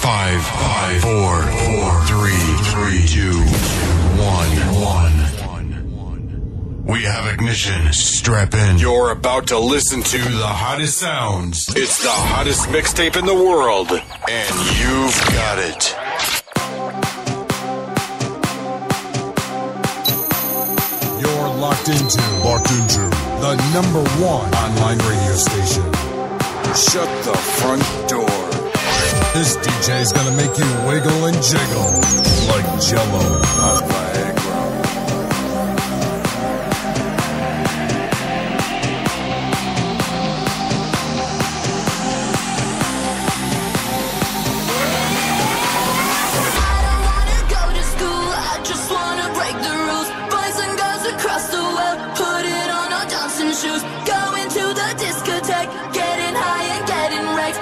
5, 4, 3, 2, 1. We have ignition. Strap in. You're about to listen to the hottest sounds. It's the hottest mixtape in the world, and you've got it. You're locked into the number one online radio station. Shut the front door. This DJ is gonna make you wiggle and jiggle like Jell-O on Viagra. I don't wanna go to school, I just wanna break the rules. Boys and girls across the world, put it on our dancing shoes. Going to the discotheque, getting high and getting wrecked.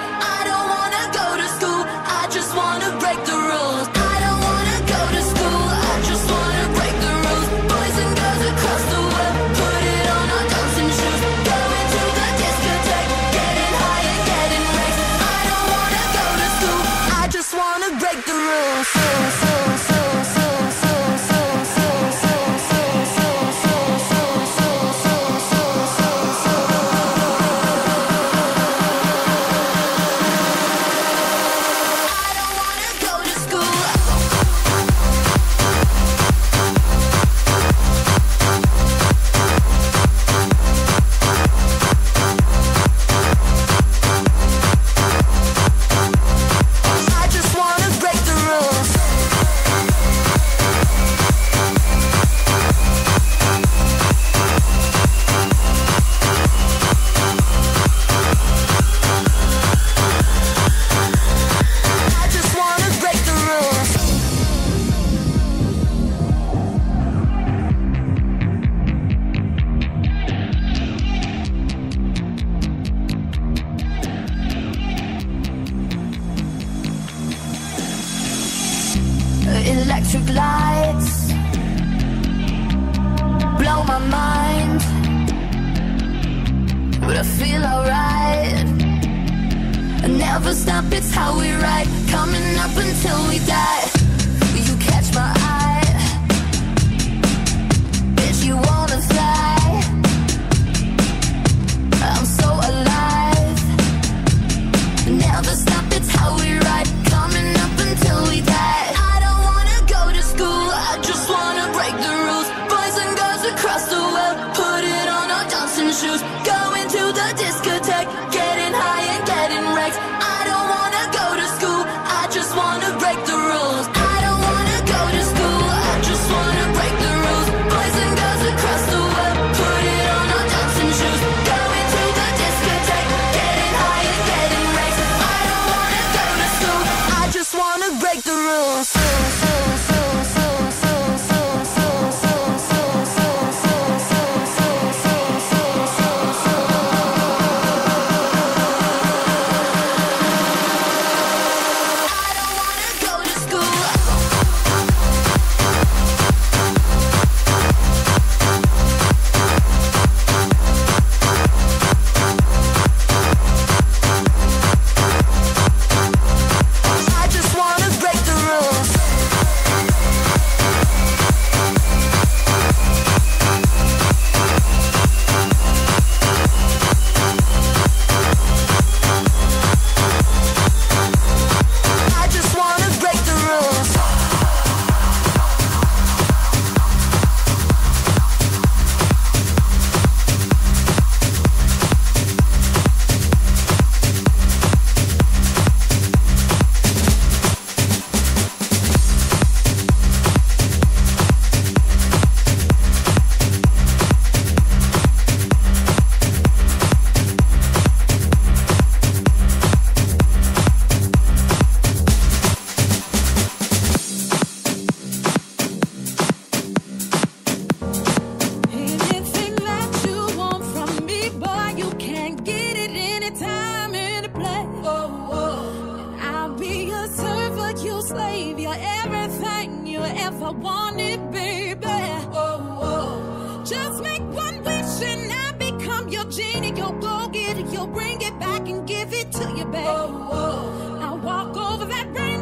You'll bring it back and give it to you, babe. Now walk over that rain.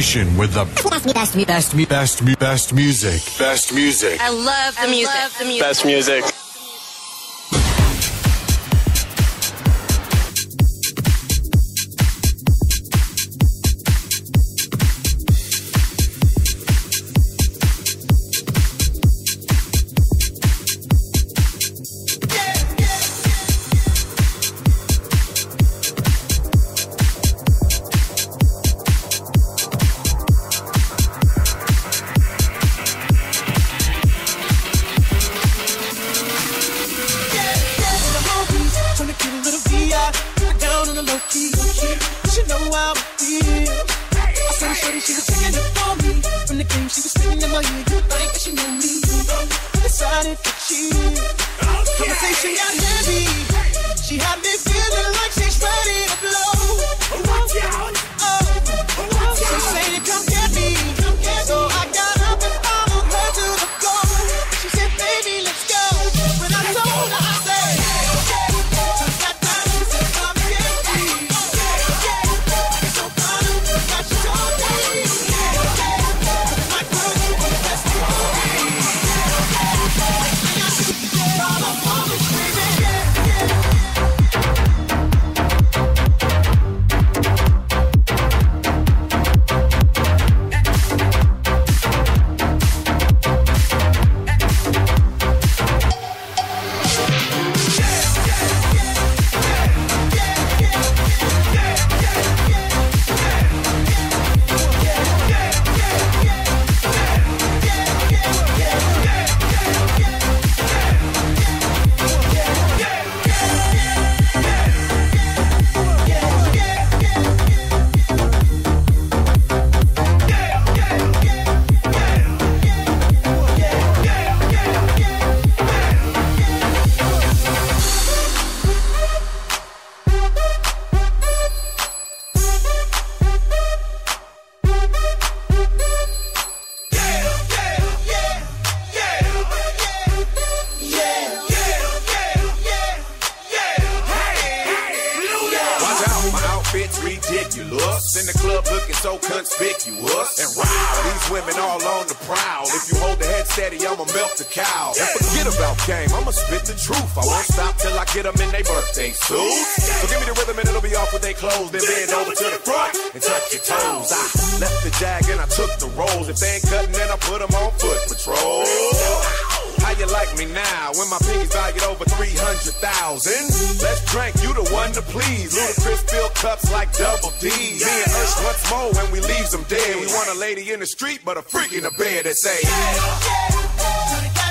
station with the best music. Best music. I love the music. Best music. Street, but a freak in the bed that say, yeah, yeah, yeah.